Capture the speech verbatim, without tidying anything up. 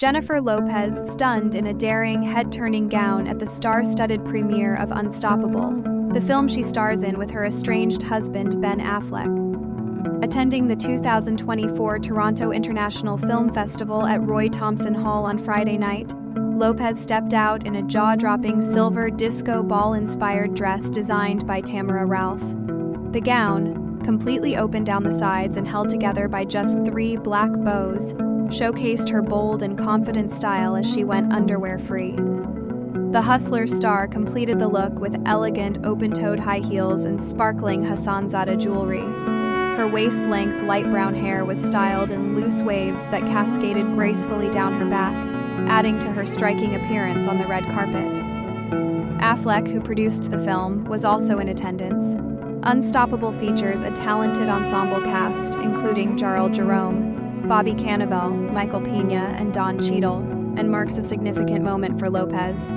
Jennifer Lopez stunned in a daring, head-turning gown at the star-studded premiere of Unstoppable, the film she stars in with her estranged husband, Ben Affleck. Attending the two thousand twenty-four Toronto International Film Festival at Roy Thomson Hall on Friday night, Lopez stepped out in a jaw-dropping silver disco ball-inspired dress designed by Tamara Ralph. The gown, completely open down the sides and held together by just three black bows, showcased her bold and confident style as she went underwear-free. The Hustlers star completed the look with elegant open-toed high heels and sparkling Hassan Zada jewelry. Her waist-length light brown hair was styled in loose waves that cascaded gracefully down her back, adding to her striking appearance on the red carpet. Affleck, who produced the film, was also in attendance. Unstoppable features a talented ensemble cast, including Jharrel Jerome, Bobby Cannavale, Michael Peña, and Don Cheadle, and marks a significant moment for Lopez.